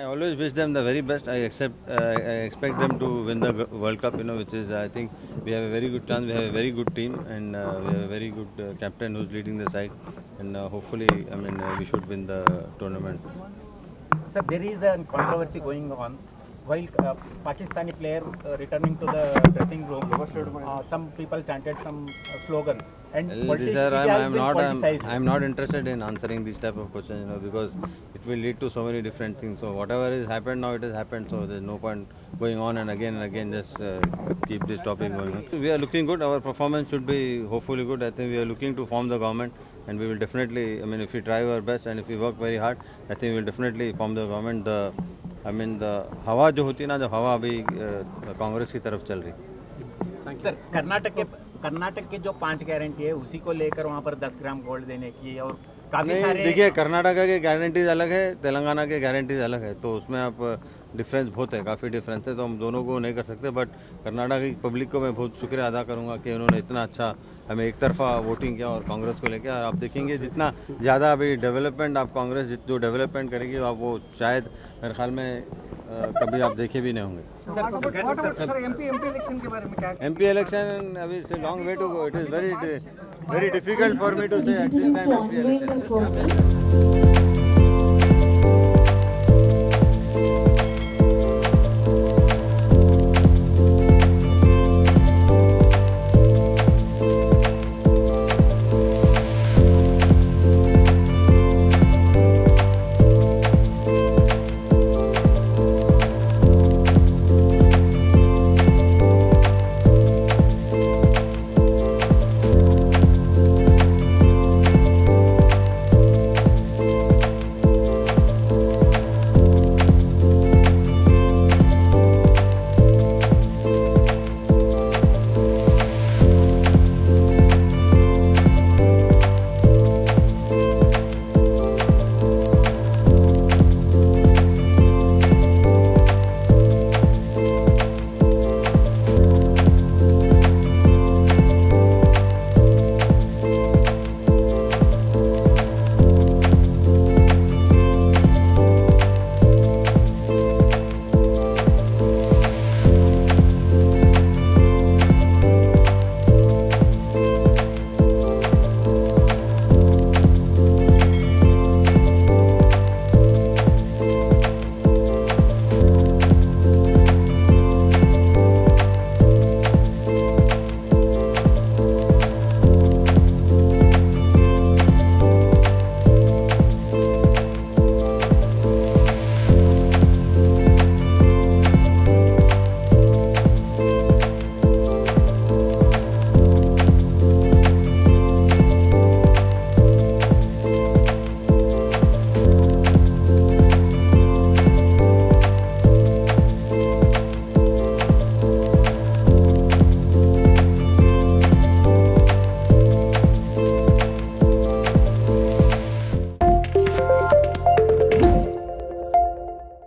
I always wish them the very best. I expect them to win the World Cup, which is, I think, we have a very good chance. We have a very good team, and we have a very good captain who's leading the side. And hopefully, we should win the tournament. Sir, there is a controversy going on. While Pakistani player returning to the dressing room, some people chanted some slogan. And I'm not interested in answering these type of questions, because it will lead to so many different things. So whatever has happened now, it has happened. So there's no point going on and again just keep this topic going on. We are looking good. Our performance should be hopefully good. I think we are looking to form the government. And we will definitely, if we try our best and if we work very hard, I think we will definitely form the government. The hawa jo hoti na, the hawa abhi Congress ki taraf chal rahi. Thank you. Sir, Karnataka ke jo 5 guarantee hai, usi ko lekar wahan par 10 gram gold dene ki aur काफी सारे. देखिए, कर्नाटका के guarantees अलग है, तेलंगाना के guarantees अलग है, तो उसमें आप डिफरेंस बहुत है, काफ़ी डिफरेंस है, तो हम दोनों को नहीं कर सकते. बट कर्नाटका की पब्लिक को मैं बहुत शुक्रिया अदा करूंगा कि उन्होंने इतना अच्छा हमें एक तरफा वोटिंग किया और कांग्रेस को लेकर. और आप देखेंगे जितना ज़्यादा अभी डेवलपमेंट आप कांग्रेस जो डेवलपमेंट करेगी आप वो शायद मेरे ख्याल में कभी आप देखे भी नहीं होंगे. MP इलेक्शन अभी long way to go. It is very difficult for me to say at this time.